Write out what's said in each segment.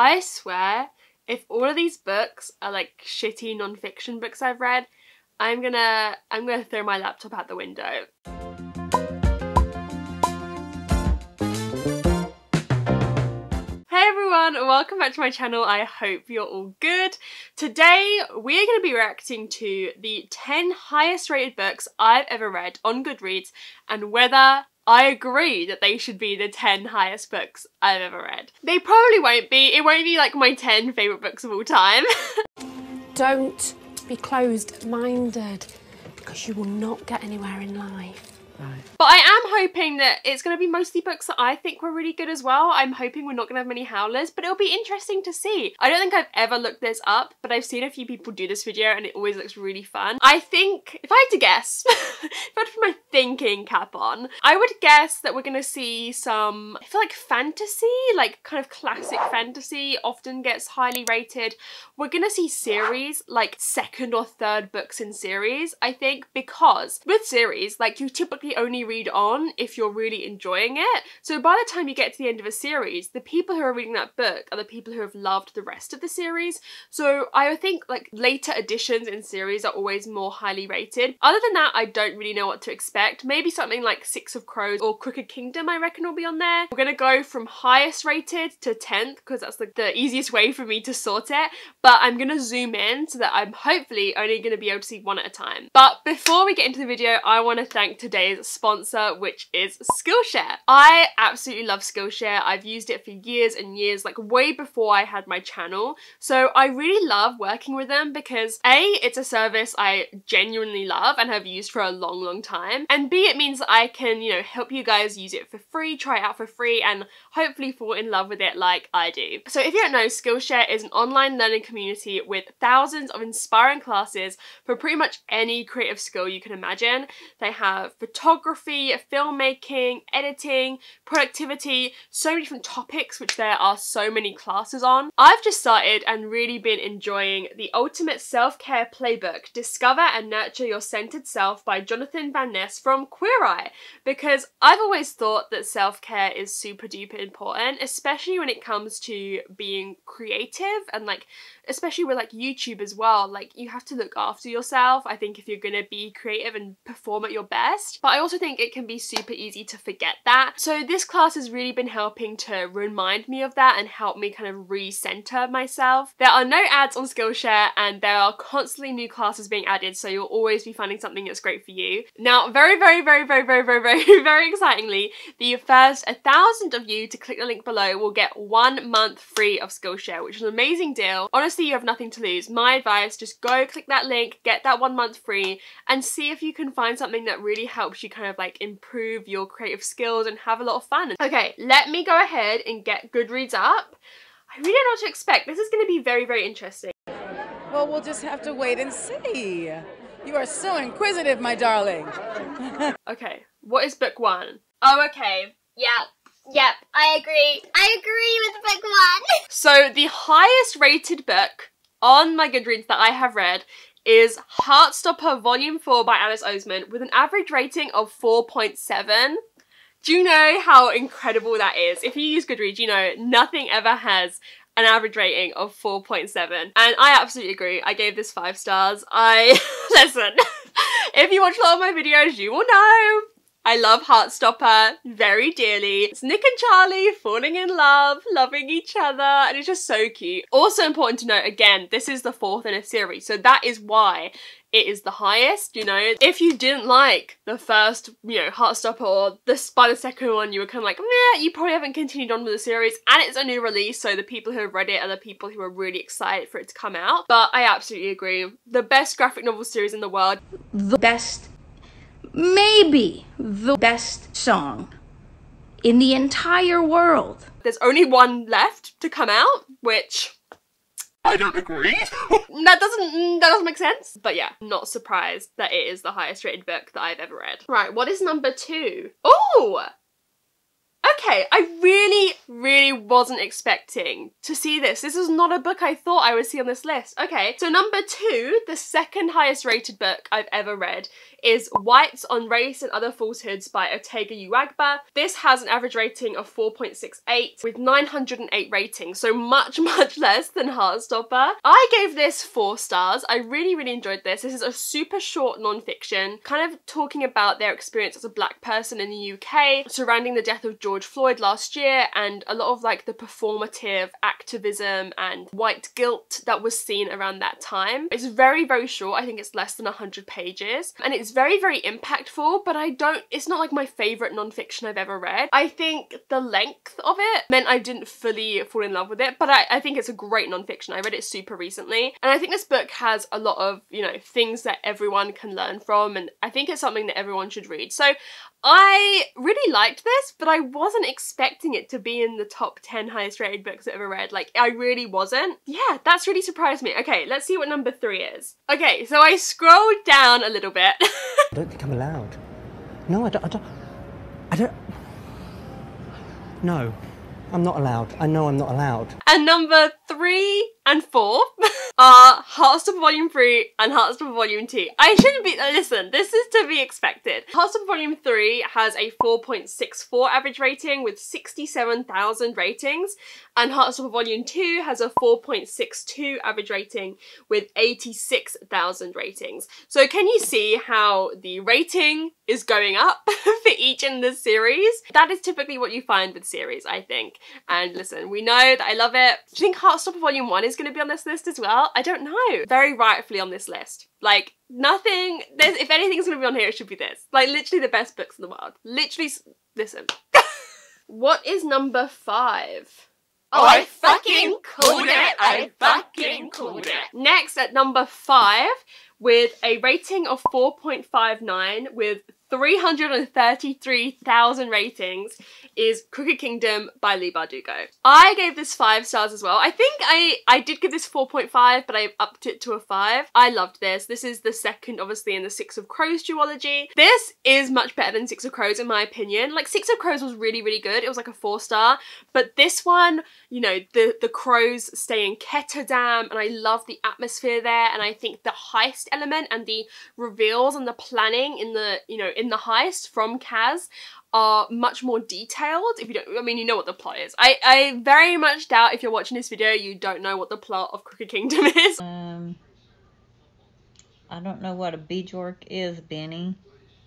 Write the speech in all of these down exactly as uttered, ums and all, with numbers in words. I swear, if all of these books are like shitty non-fiction books I've read, I'm gonna, I'm gonna throw my laptop out the window. Welcome back to my channel. I hope you're all good. Today we're going to be reacting to the ten highest rated books I've ever read on Goodreads and whether I agree that they should be the ten highest books I've ever read. They probably won't be. It won't be like my ten favourite books of all time. Don't be closed-minded because you will not get anywhere in life. Right. But I am hoping that it's going to be mostly books that I think were really good as well. I'm hoping we're not going to have many howlers, but it'll be interesting to see. I don't think I've ever looked this up, but I've seen a few people do this video and it always looks really fun. I think, if I had to guess, if I had to put my thinking cap on, I would guess that we're going to see some, I feel like fantasy, like kind of classic fantasy often gets highly rated. We're going to see series, like second or third books in series, I think, because with series, like you typically only read on if you're really enjoying it. So by the time you get to the end of a series, the people who are reading that book are the people who have loved the rest of the series. So I think like later editions in series are always more highly rated. Other than that, I don't really know what to expect. Maybe something like Six of Crows or Crooked Kingdom, I reckon, will be on there. We're gonna go from highest rated to tenth because that's like the easiest way for me to sort it. But I'm gonna zoom in so that I'm hopefully only gonna be able to see one at a time. But before we get into the video, I want to thank today's sponsor, which is Skillshare. I absolutely love Skillshare. I've used it for years and years, like way before I had my channel. So I really love working with them because A, it's a service I genuinely love and have used for a long, long time. And B, it means that I can, you know, help you guys use it for free, try it out for free, and hopefully fall in love with it like I do. So if you don't know, Skillshare is an online learning community with thousands of inspiring classes for pretty much any creative skill you can imagine. They have photography, photography, filmmaking, editing, productivity, so many different topics which there are so many classes on. I've just started and really been enjoying the Ultimate Self-Care Playbook, Discover and Nurture Your Centered Self by Jonathan Van Ness from Queer Eye, because I've always thought that self-care is super duper important, especially when it comes to being creative and like, especially with like YouTube as well, like you have to look after yourself, I think, if you're gonna be creative and perform at your best. But I I also think it can be super easy to forget that. So this class has really been helping to remind me of that and help me kind of re-center myself. There are no ads on Skillshare and there are constantly new classes being added, so you'll always be finding something that's great for you. Now, very, very, very, very, very, very, very, very excitingly, the first one thousand of you to click the link below will get one month free of Skillshare, which is an amazing deal. Honestly, you have nothing to lose. My advice, just go click that link, get that one month free, and see if you can find something that really helps you kind of like improve your creative skills and have a lot of fun. Okay, let me go ahead and get Goodreads up. I really don't know what to expect. This is going to be very, very interesting. Well, we'll just have to wait and see. You are so inquisitive, my darling. Okay, what is book one? Oh, okay. Yeah. Yep, I agree. I agree with book one. So the highest rated book on my Goodreads that I have read is Heartstopper Volume four by Alice Oseman with an average rating of four point seven. Do you know how incredible that is? If you use Goodreads, you know nothing ever has an average rating of four point seven. And I absolutely agree. I gave this five stars. I, listen, if you watch a lot of my videos, you will know I love Heartstopper very dearly. It's Nick and Charlie falling in love, loving each other, and it's just so cute. Also important to note, again, this is the fourth in a series, so that is why it is the highest, you know. If you didn't like the first, you know, Heartstopper, or this, by the second one you were kind of like, meh, you probably haven't continued on with the series, and it's a new release, so the people who have read it are the people who are really excited for it to come out. But I absolutely agree. The best graphic novel series in the world. The best, maybe the best song in the entire world. There's only one left to come out, which I don't agree. That doesn't, that doesn't make sense. But yeah, not surprised that it is the highest rated book that I've ever read. Right, what is number two? Oh, Okay, I really, really wasn't expecting to see this. This is not a book I thought I would see on this list. Okay, so number two, the second highest rated book I've ever read, is Whites on Race and Other Falsehoods by Otega Uagba. This has an average rating of four point six eight with nine hundred and eight ratings, so much, much less than Heartstopper. I gave this four stars. I really, really enjoyed this. This is a super short non-fiction, kind of talking about their experience as a black person in the U K, surrounding the death of George Floyd last year, and a lot of like the performative activism and white guilt that was seen around that time. It's very, very short. I think it's less than one hundred pages, and it's very, very impactful, but I don't, it's not like my favourite non-fiction I've ever read. I think the length of it meant I didn't fully fall in love with it, but I, I think it's a great non-fiction. I read it super recently, and I think this book has a lot of, you know, things that everyone can learn from, and I think it's something that everyone should read. So I really liked this, but I wasn't expecting it to be in the top ten highest rated books I've ever read. Like, I really wasn't. Yeah, that's really surprised me. Okay, let's see what number three is. Okay, so I scrolled down a little bit. I don't think I'm allowed. No, I don't, I don't, I don't, no, I'm not allowed. I know I'm not allowed. And number three and four are Heartstopper Volume three and Heartstopper Volume two. I shouldn't be, listen, this is to be expected. Heartstopper Volume three has a four point six four average rating with sixty-seven thousand ratings, and Heartstopper Volume two has a four point six two average rating with eighty-six thousand ratings. So can you see how the rating is going up for each in this series? That is typically what you find with series, I think. And listen, we know that I love it. Do you think Heartstopper Volume one is going to be on this list as well? I don't know. Very rightfully on this list. Like, nothing, there's, if anything's going to be on here, it should be this. Like, literally the best books in the world. Literally, listen. What is number five? Oh, I fucking called it! I fucking called it! Next, at number five, with a rating of four point five nine, with three hundred and thirty-three thousand ratings, is Crooked Kingdom by Leigh Bardugo. I gave this five stars as well. I think I, I did give this four point five, but I upped it to a five. I loved this. This is the second, obviously, in the Six of Crows duology. This is much better than Six of Crows, in my opinion. Like, Six of Crows was really, really good. It was like a four star. But this one, you know, the, the crows stay in Ketterdam, and I love the atmosphere there. And I think the heist element and the reveals and the planning in the, you know, in the heist from Kaz are much more detailed. If you don't, I mean, you know what the plot is. I, I very much doubt if you're watching this video you don't know what the plot of Crooked Kingdom is. Um, I don't know what a beadwork is, Benny.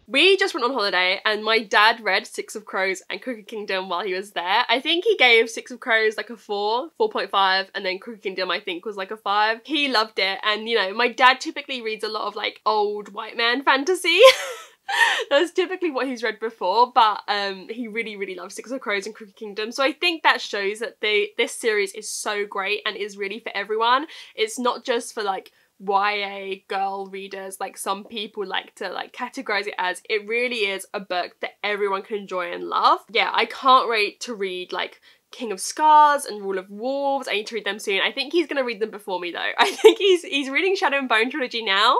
We just went on holiday and my dad read Six of Crows and Crooked Kingdom while he was there. I think he gave Six of Crows like a four, four point five, and then Crooked Kingdom I think was like a five. He loved it, and you know, my dad typically reads a lot of like old white man fantasy. That's typically what he's read before, but um, he really, really loves Six of Crows and Crooked Kingdom. So I think that shows that they, this series is so great and is really for everyone. It's not just for like Y A girl readers, like some people like to like categorize it as. It really is a book that everyone can enjoy and love. Yeah, I can't wait to read like King of Scars and Rule of Wolves. I need to read them soon. I think he's gonna read them before me though. I think he's he's reading Shadow and Bone trilogy now,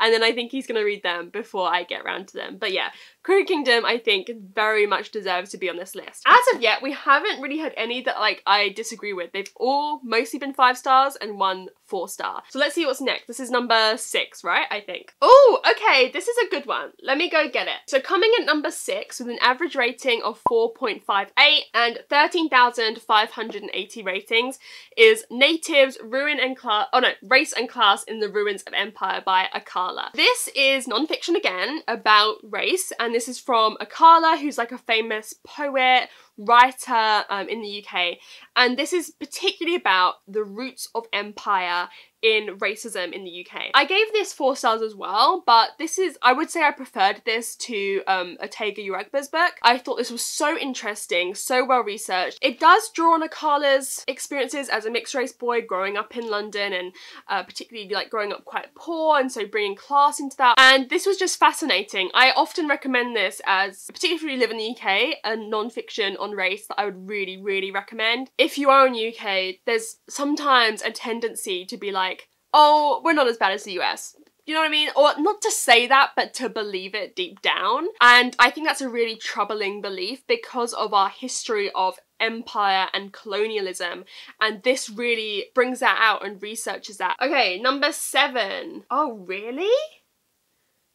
and then I think he's gonna read them before I get round to them. But yeah, Crooked Kingdom I think very much deserves to be on this list. As of yet, we haven't really had any that like I disagree with. They've all mostly been five stars and one four star. So let's see what's next. This is number six, right? I think. Oh, okay, this is a good one. Let me go get it. So coming at number six with an average rating of four point five eight and thirteen thousand five hundred and eighty ratings is Natives, Ruin and Class, oh no, Race and Class in the Ruins of Empire by Akala. This is non-fiction again about race, and this is from Akala, who's like a famous poet, writer um, in the U K, and this is particularly about the roots of empire in racism in the U K. I gave this four stars as well, but this is, I would say I preferred this to um, Otega Uagba's book. I thought this was so interesting, so well researched. It does draw on Akala's experiences as a mixed race boy growing up in London, and uh, particularly like growing up quite poor, and so bringing class into that. And this was just fascinating. I often recommend this as, particularly if you live in the U K, a non-fiction on race that I would really, really recommend. If you are in the U K, there's sometimes a tendency to be like, oh, we're not as bad as the U S. You know what I mean? Or not to say that, but to believe it deep down. And I think that's a really troubling belief because of our history of empire and colonialism, and this really brings that out and researches that. Okay, number seven. Oh, really?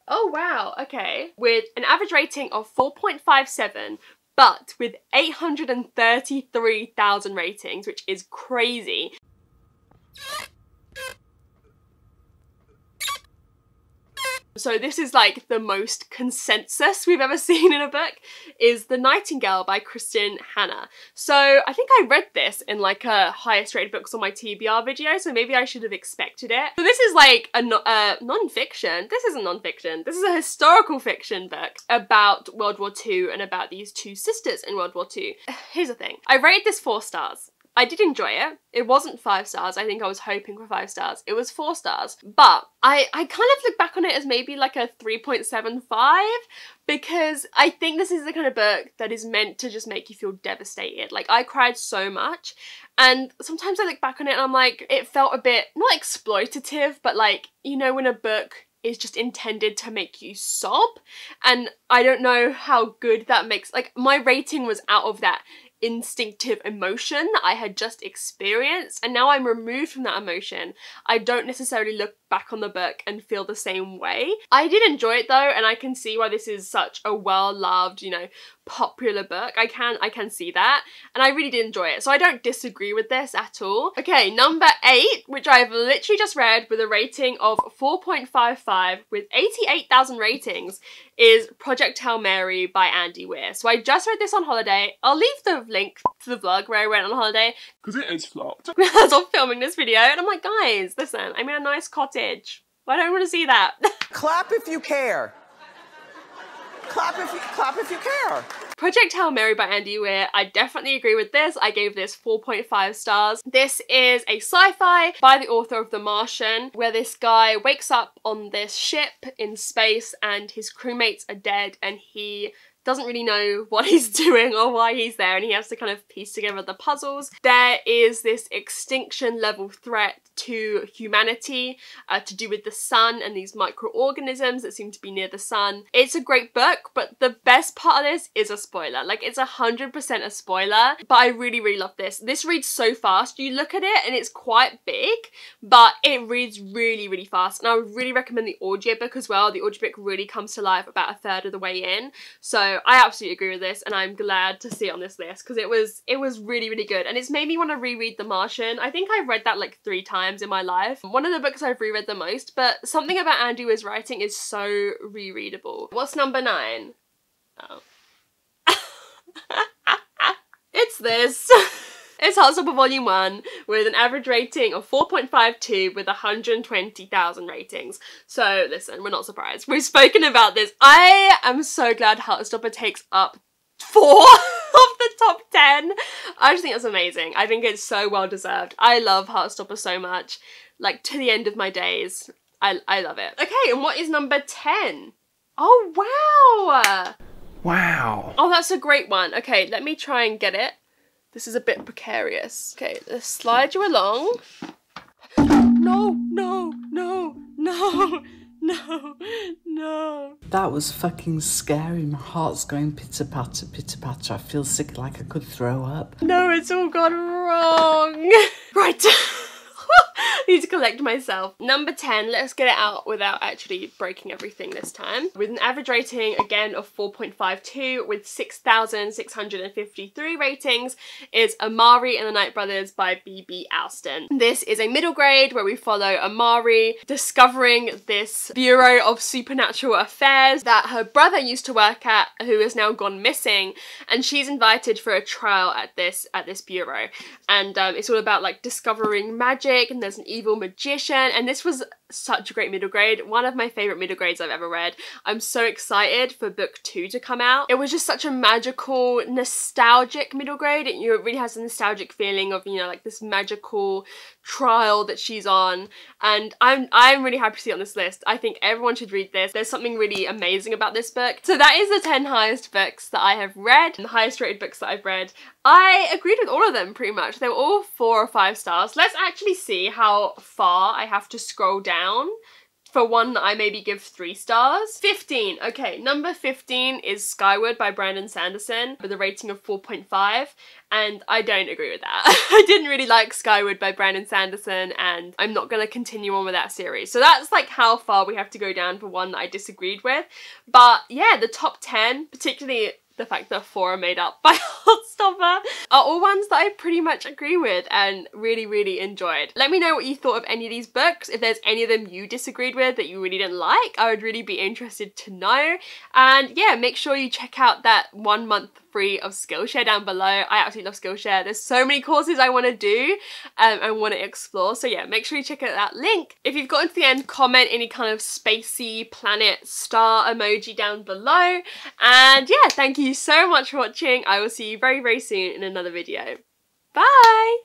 Oh, wow, okay. With an average rating of four point five seven, but with eight hundred thirty-three thousand ratings, which is crazy. So this is like the most consensus we've ever seen in a book, is The Nightingale by Kristin Hannah. So I think I read this in like a highest rated books on my T B R video, so maybe I should have expected it. So this is like a no uh, non-fiction, this isn't non-fiction, this is a historical fiction book about World War Two and about these two sisters in World War Two. Here's the thing, I rated this four stars. I did enjoy it. It wasn't five stars. I think I was hoping for five stars. It was four stars. But I, I kind of look back on it as maybe like a three point seven five, because I think this is the kind of book that is meant to just make you feel devastated. Like, I cried so much, and sometimes I look back on it and I'm like, it felt a bit, not exploitative, but like, you know, when a book is just intended to make you sob, and I don't know how good that makes, like my rating was out of that instinctive emotion that I had just experienced, and now I'm removed from that emotion. I don't necessarily look back on the book and feel the same way. I did enjoy it though, and I can see why this is such a well-loved, you know, popular book. I can I can see that, and I really did enjoy it, so I don't disagree with this at all. Okay, number eight, which I've literally just read with a rating of four point five five with eighty-eight thousand ratings, is Project Hail Mary by Andy Weir. So I just read this on holiday. I'll leave the link to the vlog where I went on holiday, because it is flopped. I was off filming this video and I'm like, guys, listen, I'm in a nice cottage. Why don't you want to see that? Clap if you care. Clap if you, clap if you care. Project Hail Mary by Andy Weir, I definitely agree with this. I gave this four point five stars. This is a sci-fi by the author of The Martian, where this guy wakes up on this ship in space and his crewmates are dead, and he doesn't really know what he's doing or why he's there, and he has to kind of piece together the puzzles. There is this extinction level threat to humanity uh, to do with the sun and these microorganisms that seem to be near the sun. It's a great book, but the best part of this is a spoiler. Like, it's one hundred percent a spoiler, but I really, really love this. This reads so fast. You look at it and it's quite big, but it reads really, really fast, and I would really recommend the audiobook as well. The audiobook really comes to life about a third of the way in, so I absolutely agree with this, and I'm glad to see it on this list, because it was it was really, really good, and it's made me want to reread The Martian. I think I've read that like three times in my life. One of the books I've reread the most, but something about Andy Weir's writing is so rereadable. What's number nine? Oh. It's this. It's Heartstopper Volume one with an average rating of four point five two with one hundred twenty thousand ratings. So listen, we're not surprised. We've spoken about this. I am so glad Heartstopper takes up four of the top ten. I just think that's amazing. I think it's so well deserved. I love Heartstopper so much. Like, to the end of my days, I, I love it. Okay, and what is number ten? Oh, wow. Wow. Oh, that's a great one. Okay, let me try and get it. This is a bit precarious. Okay, let's slide you along. No, no, no, no, no, no. That was fucking scary. My heart's going pitter-patter, pitter-patter. I feel sick like I could throw up. No, it's all gone wrong. Right. I need to collect myself. Number ten, let's get it out without actually breaking everything this time. With an average rating, again, of four point five two, with six thousand six hundred fifty-three ratings, is Amari and the Night Brothers by B B Alston. This is a middle grade where we follow Amari discovering this Bureau of Supernatural Affairs that her brother used to work at, who has now gone missing, and she's invited for a trial at this at this bureau. And um, it's all about like discovering magic, and there's an evil magician, and this was such a great middle grade, one of my favorite middle grades I've ever read. I'm so excited for book two to come out. It was just such a magical, nostalgic middle grade. It, you know, it really has a nostalgic feeling of, you know, like this magical trial that she's on, and I'm I'm really happy to see it on this list. I think everyone should read this. There's something really amazing about this book. So that is the ten highest books that I have read, and the highest rated books that I've read. I agreed with all of them pretty much. They were all four or five stars. Let's actually see how far I have to scroll down for one that I maybe give three stars. fifteen, okay, number fifteen is Skyward by Brandon Sanderson with a rating of four point five, and I don't agree with that. I didn't really like Skyward by Brandon Sanderson, and I'm not gonna continue on with that series. So that's like how far we have to go down for one that I disagreed with. But yeah, the top ten, particularly the fact that four are made up by Heartstopper, are all ones that I pretty much agree with and really, really enjoyed. Let me know what you thought of any of these books. If there's any of them you disagreed with that you really didn't like, I would really be interested to know. And yeah, make sure you check out that one month free of Skillshare down below. I absolutely love Skillshare. There's so many courses I want to do um, and want to explore. So yeah, make sure you check out that link. If you've gotten to the end, comment any kind of spacey planet star emoji down below. And yeah, thank you so much for watching. I will see you very, very soon in another video. Bye!